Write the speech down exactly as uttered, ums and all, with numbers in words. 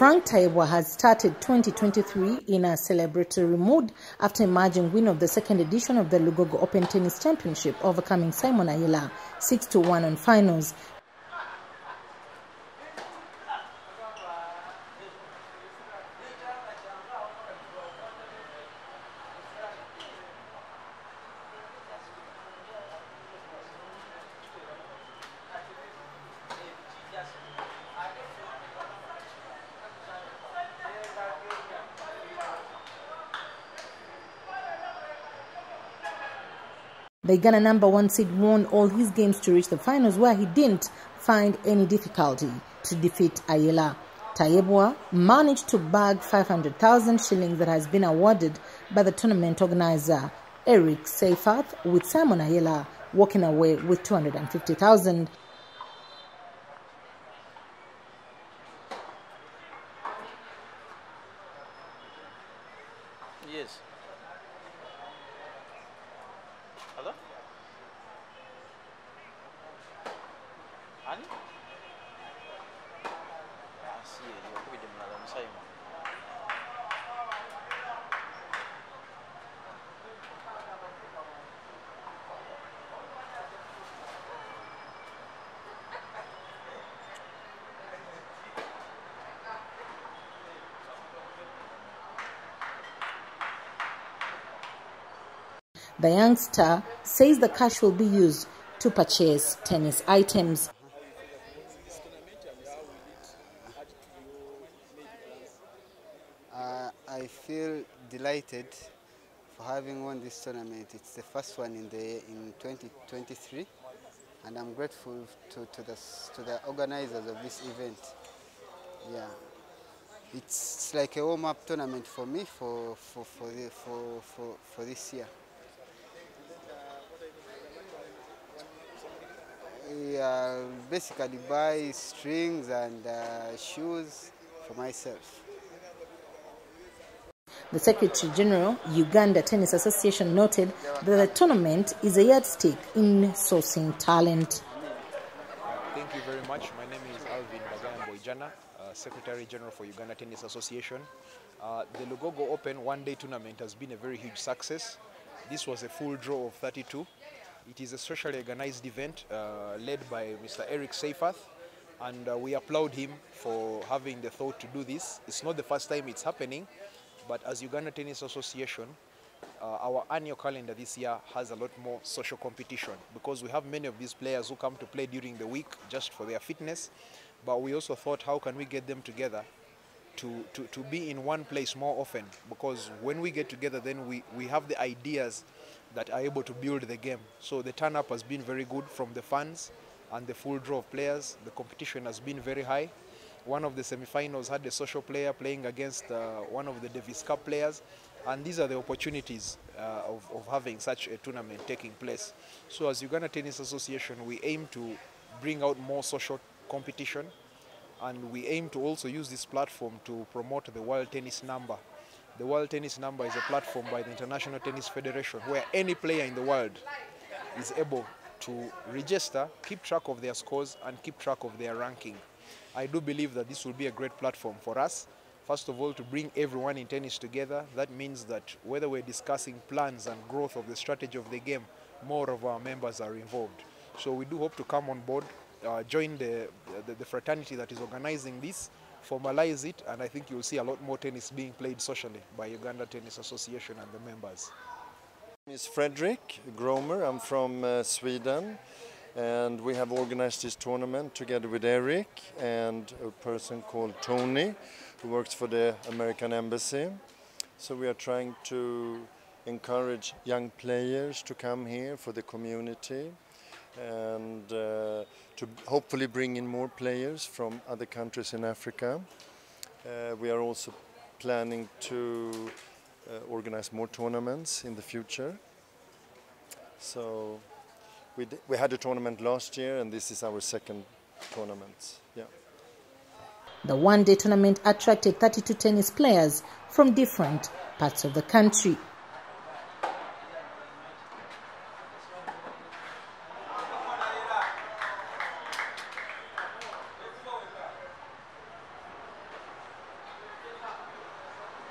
Frank Tayebwa has started twenty twenty-three in a celebratory mood after emerging winner of the second edition of the Lugogo Open Tennis Championship, overcoming Simon Ayela six to one on finals. The Uganda number one seed won all his games to reach the finals, where he didn't find any difficulty to defeat Ayela. Tayebwa managed to bag five hundred thousand shillings that has been awarded by the tournament organizer Eric Seifarth, with Simon Ayela walking away with two hundred fifty thousand. Yes. Hello? Ani? Ah, see, you're with him, Madam Simon. The youngster says the cash will be used to purchase tennis items. Uh, I feel delighted for having won this tournament. It's the first one in the in twenty twenty-three, and I'm grateful to to the to the organizers of this event. Yeah. It's like a warm-up tournament for me for for for the, for, for for this year. Uh, basically buy strings and uh, shoes for myself. The Secretary General, Uganda Tennis Association, noted that the tournament is a yardstick in sourcing talent. Thank you very much. My name is Alvin Bagayan-Boyjana, uh, Secretary General for Uganda Tennis Association. Uh, the Lugogo Open one-day tournament has been a very huge success. This was a full draw of thirty-two. It is a socially organized event uh, led by Mister Eric Seifarth, and uh, we applaud him for having the thought to do this. It's not the first time it's happening, but as Uganda Tennis Association, uh, our annual calendar this year has a lot more social competition, because we have many of these players who come to play during the week just for their fitness, but we also thought, how can we get them together to, to, to be in one place more often? Because when we get together, then we, we have the ideas that are able to build the game. So the turn-up has been very good from the fans and the full draw of players. The competition has been very high. One of the semi-finals had a social player playing against uh, one of the Davis Cup players. And these are the opportunities uh, of, of having such a tournament taking place. So as Uganda Tennis Association, we aim to bring out more social competition. And we aim to also use this platform to promote the World Tennis Number. The World Tennis Number is a platform by the International Tennis Federation where any player in the world is able to register, keep track of their scores, and keep track of their ranking. I do believe that this will be a great platform for us, first of all, to bring everyone in tennis together. That means that whether we're discussing plans and growth of the strategy of the game, more of our members are involved. So we do hope to come on board, uh, join the, the, the fraternity that is organizing this, formalize it, and I think you'll see a lot more tennis being played socially by Uganda Tennis Association and the members. My name is Frederick Gromer. I'm from uh, Sweden, and we have organized this tournament together with Eric and a person called Tony who works for the American Embassy. So we are trying to encourage young players to come here for the community, and uh, to hopefully bring in more players from other countries in Africa. Uh, we are also planning to uh, organize more tournaments in the future. So we, d we had a tournament last year, and this is our second tournament. Yeah. The one-day tournament attracted thirty-two tennis players from different parts of the country.